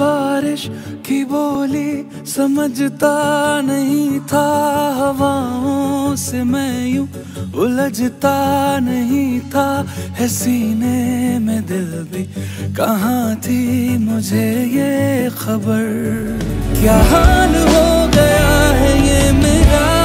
बारिश की बोली समझता नहीं था, हवाओं से मैं यूं उलझता नहीं था। है सीने में दिल भी, कहाँ थी मुझे ये खबर, क्या हाल हो गया है ये मेरा।